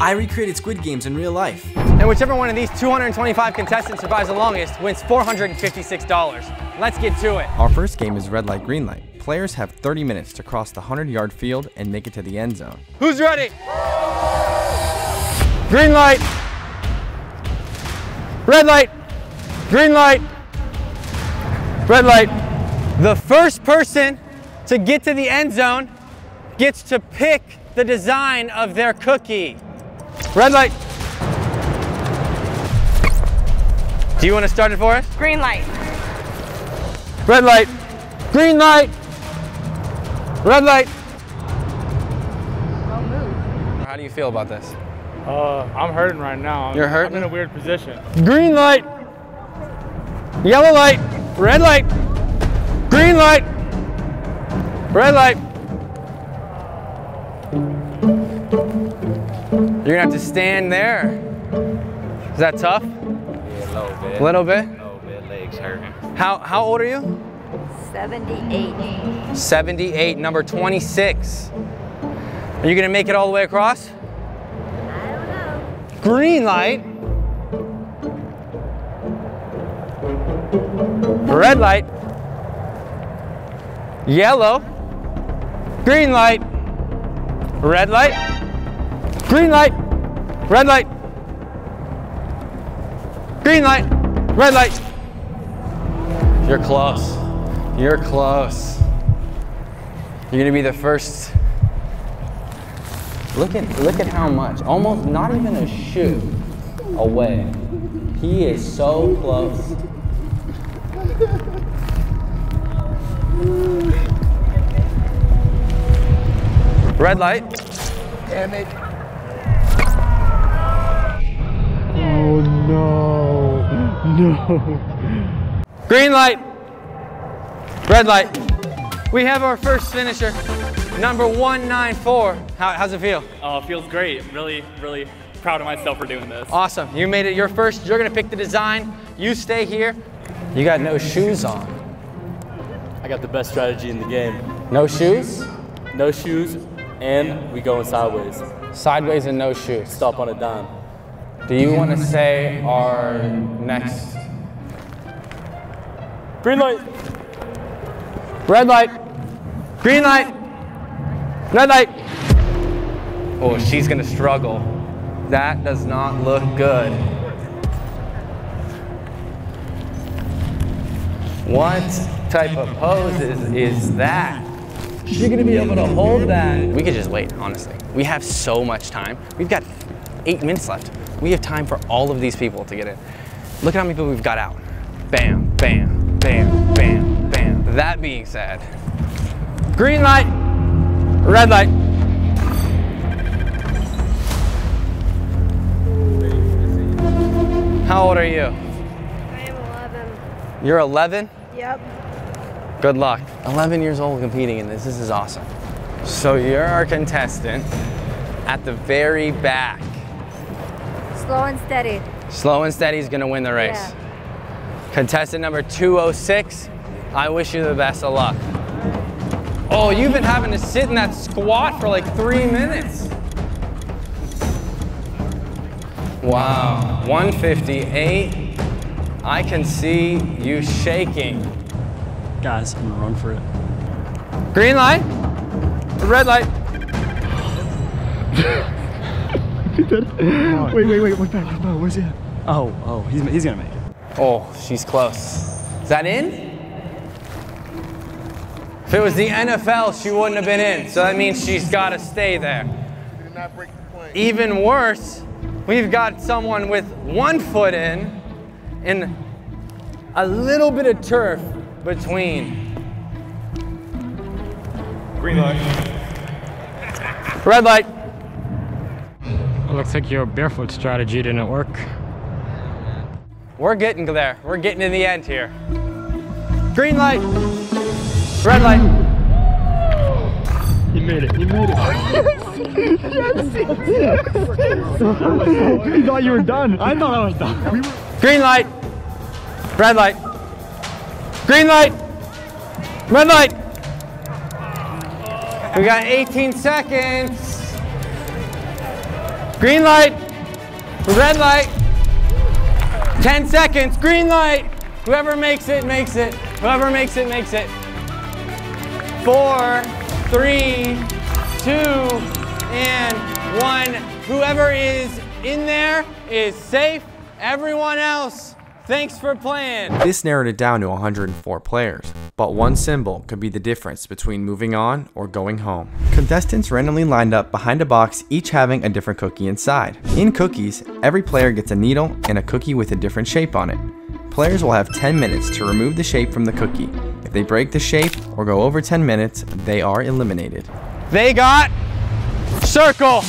I recreated Squid Games in real life. And whichever one of these 225 contestants survives the longest wins $456. Let's get to it. Our first game is red light, green light. Players have 30 minutes to cross the 100-yard field and make it to the end zone. Who's ready? Green light. Red light. Green light. Red light. The first person to get to the end zone gets to pick the design of their cookie. Red light. Do you want to start it for us? Green light. Red light. Green light. Red light. I'll move. How do you feel about this? I'm hurting right now. You're hurting? I'm in a weird position. Green light. Yellow light. Red light. Green light. Red light. You're gonna have to stand there. Is that tough? Yeah, a little bit. A little bit? Legs hurting. How old are you? 78. 78, number 26. Are you gonna make it all the way across? I don't know. Green light. Red light. Yellow. Green light. Red light. Green light. Red light. Green light. Red light. You're close. You're close. You're gonna be the first. Look at how much. Almost not even a shoe away. He is so close. Red light. Damn it. Oh no. No. Green light. Red light. We have our first finisher, number 194. How's it feel? Oh, it feels great. I'm really, really proud of myself for doing this. Awesome. You made it your first. You're going to pick the design. You stay here. You got no shoes on. I got the best strategy in the game. No shoes? No shoes. And we going sideways. Sideways and no shoes. Stop on a dime. Do you want to say our next? Green light. Red light. Green light. Red light. Oh, she's going to struggle. That does not look good. What type of pose is that? You're gonna be able to hold that. We could just wait, honestly. We have so much time. We've got 8 minutes left. We have time for all of these people to get in. Look at how many people we've got out. Bam, bam, bam, bam, bam. That being said, green light, red light. How old are you? I am 11. You're 11? Yep. Good luck. 11 years old competing in this. This is awesome. So you're our contestant at the very back. Slow and steady. Slow and steady is going to win the race. Yeah. Contestant number 206, I wish you the best of luck. Oh, you've been having to sit in that squat for like 3 minutes. Wow, 158. I can see you shaking. Guys, I'm gonna run for it. Green light, red light. Wait, wait back, no, where's he at? Oh, he's gonna make it. Oh, she's close. Is that in? If it was the NFL, she wouldn't have been in, so that means she's gotta stay there. She did not break the plane. Even worse, we've got someone with 1 foot in and a little bit of turf between. Green light. Red light. It looks like your barefoot strategy didn't work. We're getting there. We're getting to the end here. Green light. Red light. You made it. You made it. Yes. You thought you were done. I thought I was done. Green light. Red light. Green light, red light. We got 18 seconds. Green light, red light, 10 seconds, green light. Whoever makes it, makes it. Whoever makes it, makes it. 4, 3, 2, and 1. Whoever is in there is safe. Everyone else, thanks for playing. This narrowed it down to 104 players, but one symbol could be the difference between moving on or going home. Contestants randomly lined up behind a box, each having a different cookie inside. In cookies, every player gets a needle and a cookie with a different shape on it. Players will have 10 minutes to remove the shape from the cookie. If they break the shape or go over 10 minutes, they are eliminated. They got circle.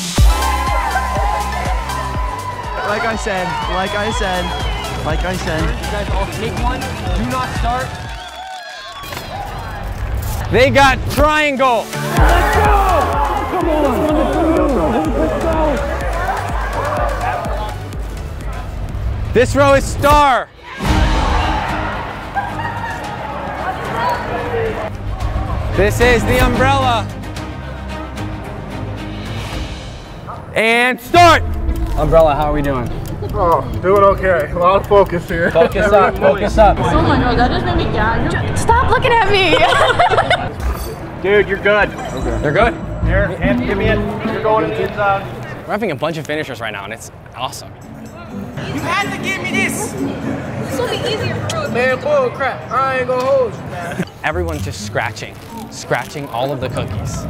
Like I said. You guys all take one, do not start. They got triangle. Let's go! Come on. Let's go. This row is star. This is the umbrella. And start. Umbrella, how are we doing? Oh, doing okay. A lot of focus here. Focus up, focus up. Oh my god, that just made me gag. Stop looking at me. Dude, you're good. Okay. They're good? Here, hand, give me it. You're going to the inside. We're having a bunch of finishers right now, and it's awesome. You had to give me this. This will be easier for us. Man, bull crap. I ain't gonna hold you, man. Everyone's just scratching all of the cookies.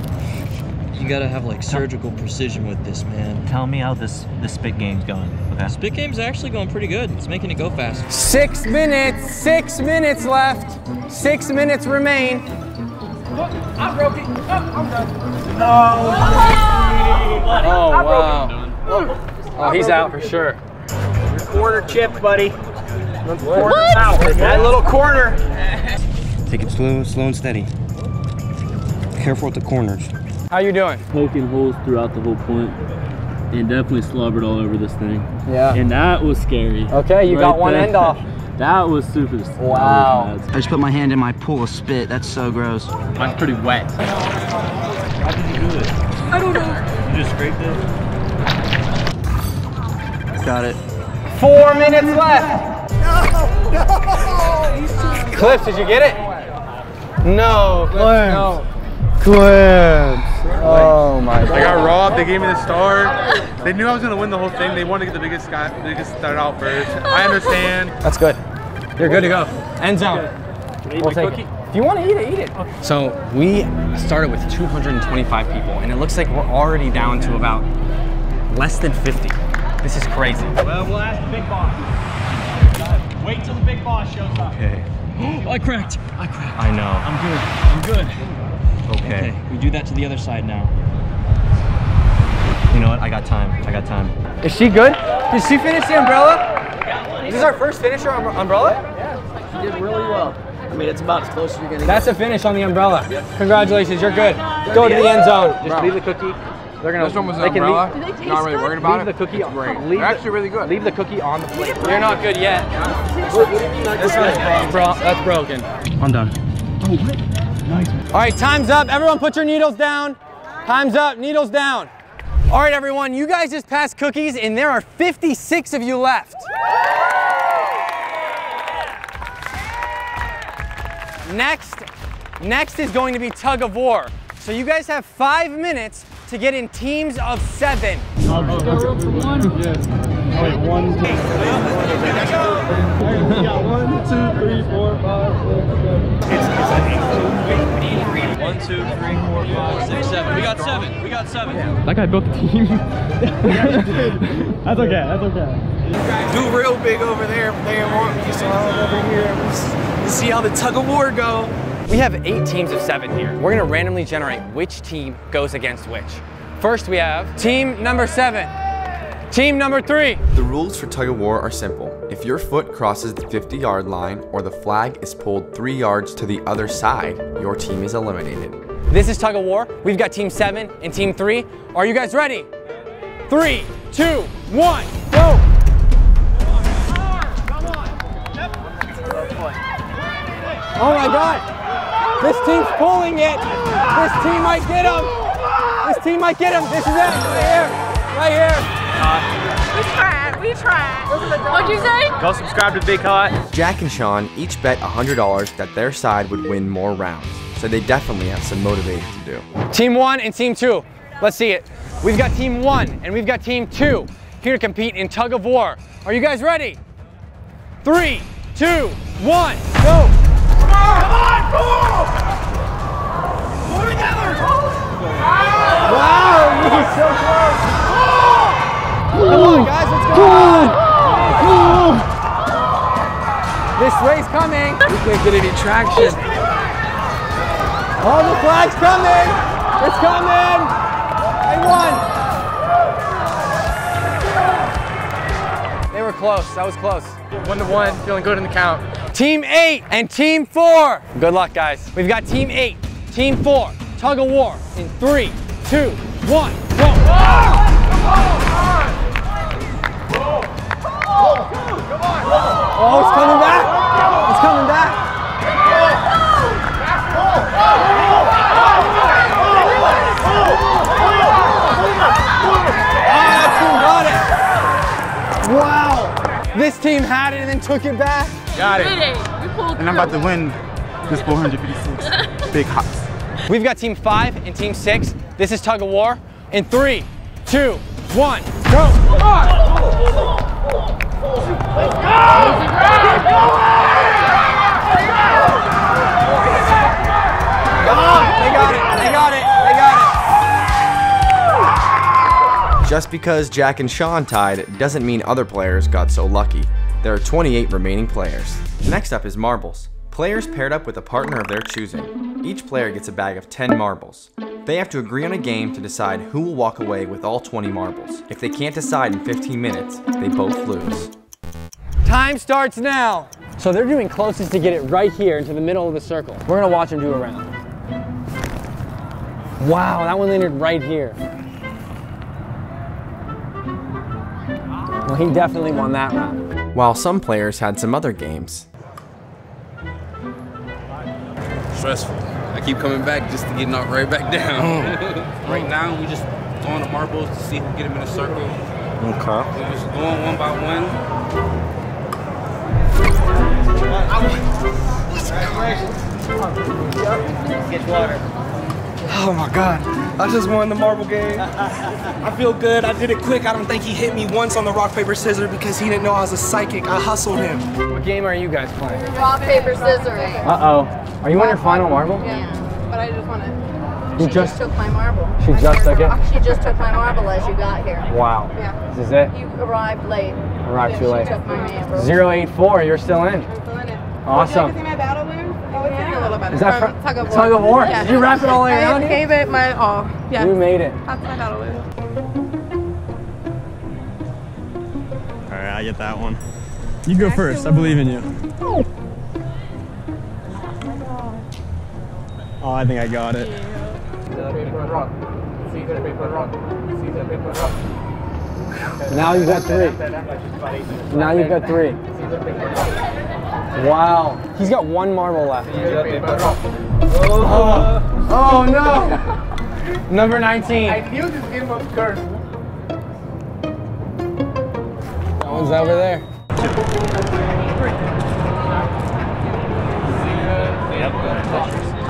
You gotta have like surgical precision with this, man. Tell me how this spit game's going. Okay. Spit game's actually going pretty good. It's making it go fast. 6 minutes. 6 minutes left. 6 minutes remain. Look, I broke it. Oh, I'm done. No. Oh wow. Oh, he's out for sure. Quarter chip, buddy. Quarter out. That little corner. Take it slow and steady. Careful with the corners. How you doing? Poking holes throughout the whole point, and definitely slobbered all over this thing. Yeah. And that was scary. Okay, you right got one there. End off. That was super. Wow. I just put my hand in my pool of spit. That's so gross. Mine's pretty wet. How did you do it? I don't know. You just scraped it? Got it. 4 minutes left. No, no. Cliff, did you get it? No, Cliff, no. Cliff. Oh my god. I got robbed, they gave me the star. They knew I was gonna win the whole thing. They wanted to get the biggest start out first. I understand. That's good. You're good to go. End zone. We'll take it. If you wanna eat it, eat it. So we started with 225 people and it looks like we're already down to about less than 50. This is crazy. Well, we'll ask the big boss. Wait till the big boss shows up. Okay. I cracked. I know. I'm good. Okay, we do that to the other side now. You know what? I got time. Is she good? Did she finish the umbrella? Is this our first finisher on umbrella? Yeah, she did really well. I mean, it's about as close as you're gonna get. That's a finish on the umbrella. Congratulations, you're good. Go to the end zone. Just leave the cookie. They're gonna. This one was an umbrella. Not really worried about it. Leave the cookie. It's great. They're actually really good. Leave the cookie on the plate. You're not good yet. That's broken. I'm done. Oh, good. Nice. All right, time's up. Everyone put your needles down. Time's up, needles down. All right, everyone, you guys just passed cookies and there are 56 of you left. Next is going to be tug of war. So you guys have 5 minutes to get in teams of 7. We got 1, 2, 3, 4, 5, 6, 7. It's 1, 2, 3, 4, 5, 6, 7. We got 7. That guy built the team. That's okay. Do real big over there. They want you over here. You see how the tug of war go. We have 8 teams of 7 here. We're gonna randomly generate which team goes against which. First, we have team number 7. Team number 3. The rules for tug of war are simple. If your foot crosses the 50-yard line or the flag is pulled 3 yards to the other side, your team is eliminated. This is tug of war. We've got team 7 and team 3. Are you guys ready? 3, 2, 1, go. Come on. Yep. Oh my God. This team's pulling it. This team might get him. This team might get him. This is it. Right here. Right here. What'd you say? Go subscribe to BigHot. Jack and Sean each bet $100 that their side would win more rounds, so they definitely have some motivating to do. Team 1 and Team 2, let's see it. We've got Team 1 and we've got Team 2 here to compete in tug of war. Are you guys ready? 3, 2, 1, go! Come on, fool! We're together! Wow, you were so close! Come on, guys, let's go! This race coming! We can't get any traction. Oh, the flag's coming! It's coming! They won! They were close, that was close. 1-1, feeling good in the count. Team 8 and Team 4. Good luck, guys. We've got Team 8, Team 4, tug of war in 3, 2, 1, go. Oh, it's coming back. It's coming back. This team had it and then took it back. Got it. And I'm about to win this 456 big hots. We've got Team 5 and Team 6. This is tug of war. In 3, 2, 1, go! Come on! Let's go! They got it! Just because Jack and Sean tied doesn't mean other players got so lucky. There are 28 remaining players. Next up is marbles. Players paired up with a partner of their choosing. Each player gets a bag of 10 marbles. They have to agree on a game to decide who will walk away with all 20 marbles. If they can't decide in 15 minutes, they both lose. Time starts now. So they're doing closest to get it right here into the middle of the circle. We're gonna watch them do a round. Wow, that one landed right here. Well, he definitely won that round. While some players had some other games. Stressful. I keep coming back just to get knocked right back down. Right now, we just throwing the marbles to see who can get them in a circle. Okay. We're just going one by one. I won. Let's go. Get water. Oh my God. I just won the marble game. I feel good. I did it quick. I don't think he hit me once on the rock, paper, scissors because he didn't know I was a psychic. I hustled him. What game are you guys playing? Rock, paper, scissors. Uh-oh. Are you on your final marble? Yeah, but I just want to... She just took my marble. She just took it? She just took my marble as you got here. Wow. Yeah. This is it? You arrived late. Arrived too late. She took my marble. 084, you're still in. I'm still in it. Awesome. Would you like to see my battle move? Is that tug of war? Yeah. Did you wrap it all around? I gave it my all. Yeah. You made it. That's my battle win. All right, I get that one. You go first. I believe in you. Oh, I think I got it. Now you've got 3. Now you've got 3. Wow, he's got one marble left. Oh, oh no! Number 19. I knew this game was cursed. That one's over there.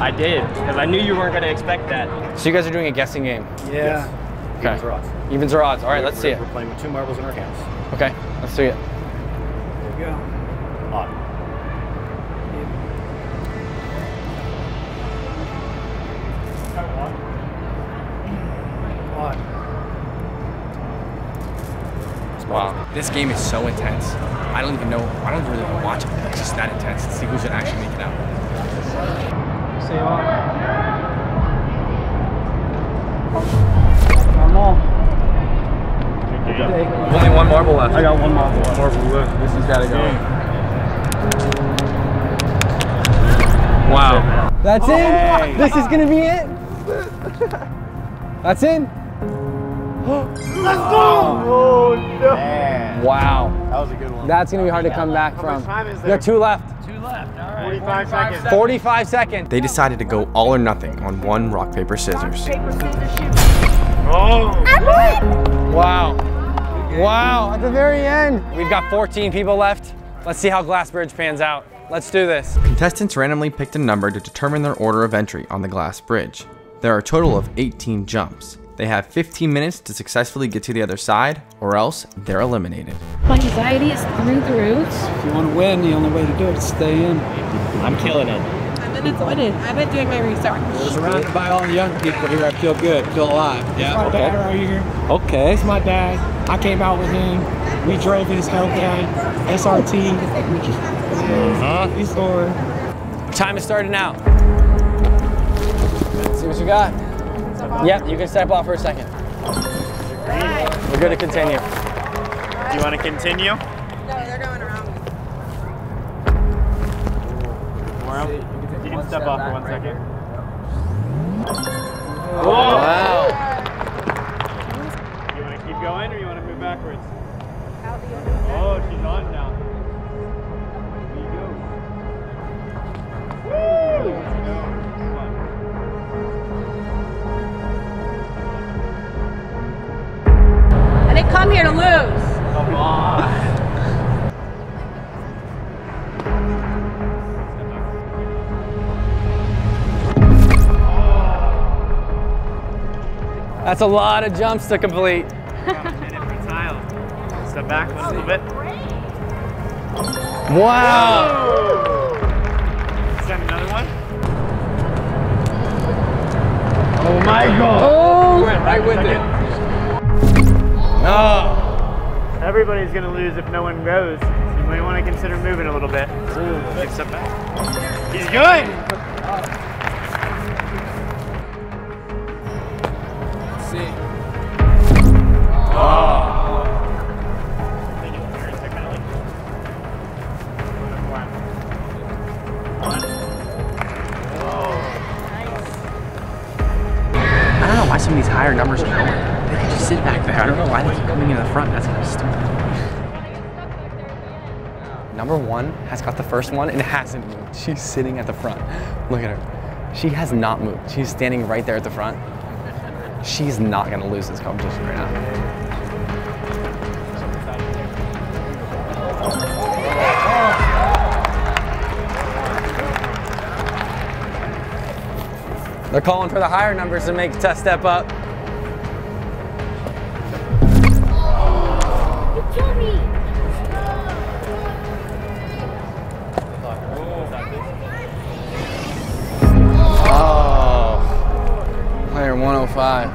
I did, because I knew you weren't going to expect that. So you guys are doing a guessing game? Yeah. Yes. Okay. Evens or odds. Evens or odds. All right, let's see it. We're playing with 2 marbles in our hands. Okay, let's do it. There we go. Odd. Wow, this game is so intense. I don't even know, I don't really want to watch it. It's just that intense. Let's see who's gonna actually make it out. Say on. Come on. There's only one marble left. I got one marble left. This has gotta go. Wow. That's it? Hey. This is gonna be it? That's in. Let's go! Oh, no. Man. Wow. That was a good one. That's going to be hard to come back from. There are 2 left. 2 left. All right. 45 seconds. 45 seconds. They decided to go all or nothing on one rock, paper, scissors. Rock, paper, scissors, shoot. Oh. Wow. Wow, at the very end. We've got 14 people left. Let's see how Glassbridge pans out. Let's do this. Contestants randomly picked a number to determine their order of entry on the glass bridge. There are a total of 18 jumps. They have 15 minutes to successfully get to the other side, or else they're eliminated. My anxiety is through the roots. If you want to win, the only way to do it is stay in. I'm killing it. I've been doing my research. Surrounded by all the young people here, I feel good, feel alive. Yeah. My dad right here. Okay. It's my dad. I came out with him. We drove his Hellcat, SRT. He's going. Time is starting now. Let's see what you got. Yep, you can step off for a second. Right. We're good to continue. Right. Do you want to continue? No, they're going around. You can step off for 1 second. Whoa. Wow. You want to keep going or you want to move backwards? Oh, she's on now. There you go. Woo! I didn't come here to lose. Come on. That's a lot of jumps to complete. Step back a little bit. Wow! Send another one. Oh my God! Oh! Right with it. No. Everybody's gonna lose if no one goes. So you might want to consider moving a little bit. Ooh, step back. He's good. Some of these higher numbers are going. They can just sit back there. I don't know why they keep coming in the front. That's kind of stupid. Number one has got the first one and hasn't moved. She's sitting at the front. Look at her. She has not moved. She's standing right there at the front. She's not gonna lose this competition right now. They're calling for the higher numbers to make Tess step up. Oh, player 105.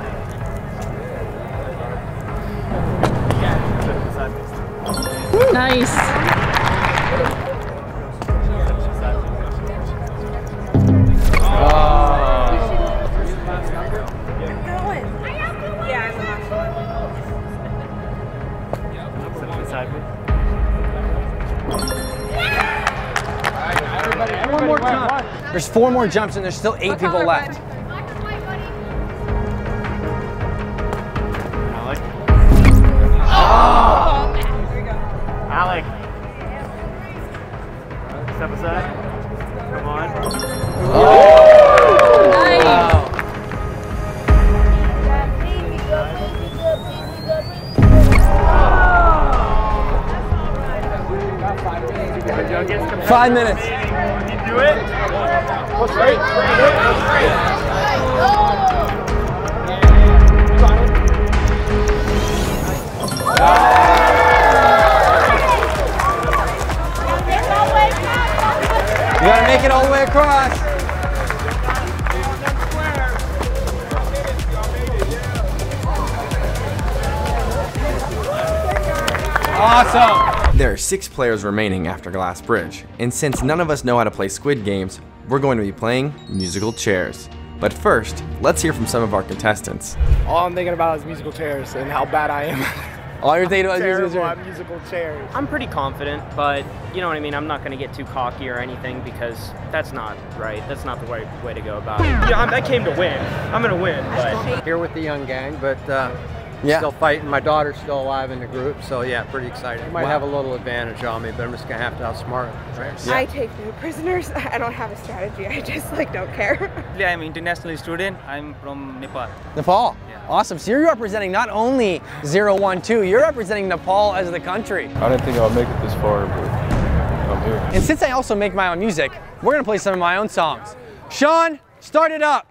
Nice. There's 4 more jumps and there's still 8 people left. Alec. Oh! Alec. Step aside. Come on. Oh! Nice. Wow. 5 minutes. Can you do it? Straight, straight, straight. You gotta make it all the way across. Awesome. There are 6 players remaining after Glass Bridge, and since none of us know how to play Squid Games, we're going to be playing musical chairs. But first, let's hear from some of our contestants. All I'm thinking about is musical chairs and how bad I am. All you're thinking about is musical chairs. I'm pretty confident, but you know what I mean? I'm not going to get too cocky or anything because that's not right. That's not the right way to go about it. Yeah, I came to win. I'm going to win. But. Here with the young gang, but Yeah. Still fighting. My daughter's still alive in the group, so yeah, pretty excited. Might have a little advantage on me, but I'm just gonna have to outsmart it. Right? Yeah. I take no prisoners. I don't have a strategy. I just like don't care. Yeah, I'm an international student. I'm from Nepal. Nepal. Yeah. Awesome. So you're representing not only 012, you're representing Nepal as the country. I didn't think I'll make it this far, but I'm here. And since I also make my own music, we're gonna play some of my own songs. Sean, start it up.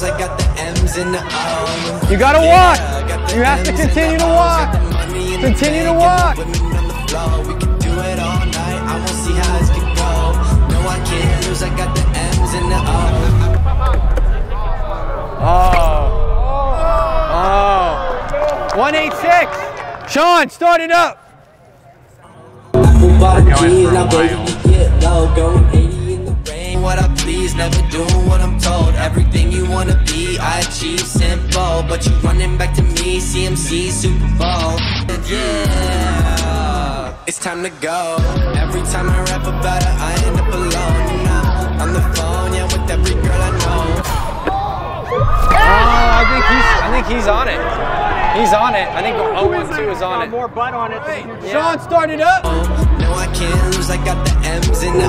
I got the M's in the O. You gotta walk. You have to continue to walk. Continue to walk. We can do it all night. I won't see how this could go. No, I can't lose. I got the M's in the O. Oh. Oh. 186. Sean, start it up. What I please, never doing what I'm told. Everything you wanna be, I achieve simple. But you running back to me, CMC Super Bowl. Yeah, it's time to go. Every time I rap about it, I end up alone. Now on the phone, yeah, with every girl I know. Oh, I think he's on it. He's on it. I think 012 is on it. More butt on it. Hey, yeah. Sean, start it up. No, I can't lose. I got the M's in the O.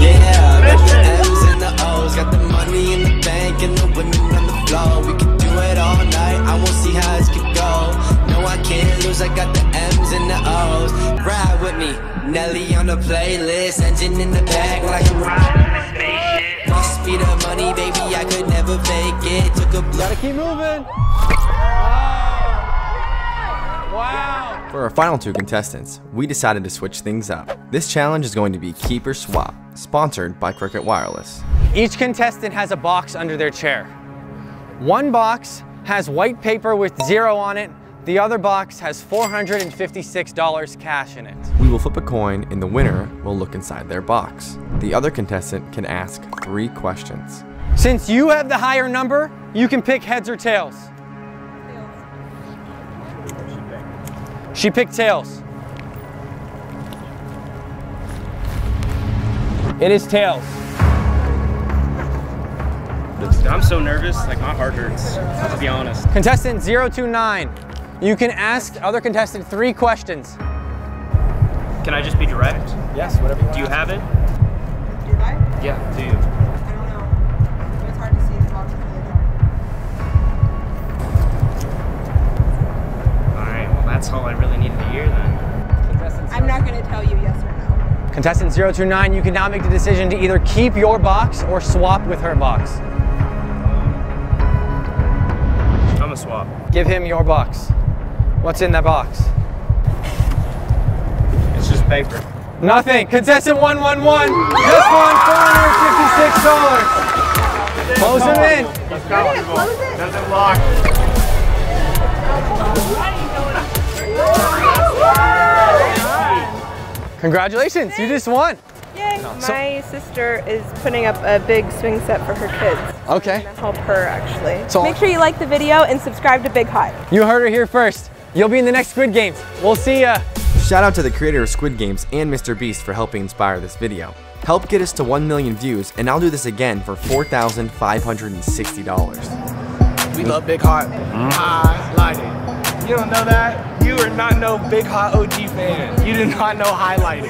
Yeah, I got the M's in the O's. Got the money in the bank and the women on the floor. We can do it all night. I won't see how this could go. No, I can't lose. I got the M's in the O's. Ride with me, Nelly on the playlist. Engine in the bag like a ride. Must be the money, baby. I could never fake it. Took a blow. Gotta keep moving. Wow. For our final two contestants, we decided to switch things up. This challenge is going to be Keep or Swap, sponsored by Cricket Wireless. Each contestant has a box under their chair. One box has white paper with 0 on it. The other box has $456 cash in it. We will flip a coin and the winner will look inside their box. The other contestant can ask 3 questions. Since you have the higher number, you can pick heads or tails. She picked tails. It is tails. I'm so nervous, like my heart hurts, to be honest. Contestant 029, you can ask other contestant 3 questions. Can I just be direct? Yes, whatever you want. Do you have it? Do I? Yeah, do you? I don't know, it's hard to see, the box is really dark. All right, well that's all I really needed to hear then. I'm not gonna tell you yes or no. Contestant 029, you can now make the decision to either keep your box or swap with her box. I'm gonna swap. Give him your box. What's in that box? It's just paper. Nothing. Contestant 111, this one, $456. Close him in. Close it. Doesn't lock. Congratulations, you just won. Yay. No. My sister is putting up a big swing set for her kids. Okay. I'm gonna help her actually. So make sure you like the video and subscribe to BigHot. You heard her here first. You'll be in the next Squid Games. We'll see ya. Shout out to the creator of Squid Games and Mr. Beast for helping inspire this video. Help get us to 1 million views and I'll do this again for $4,560. We love BigHot. I like it. You don't know that? You are not no BigHot OG fan. You do not know highlighted.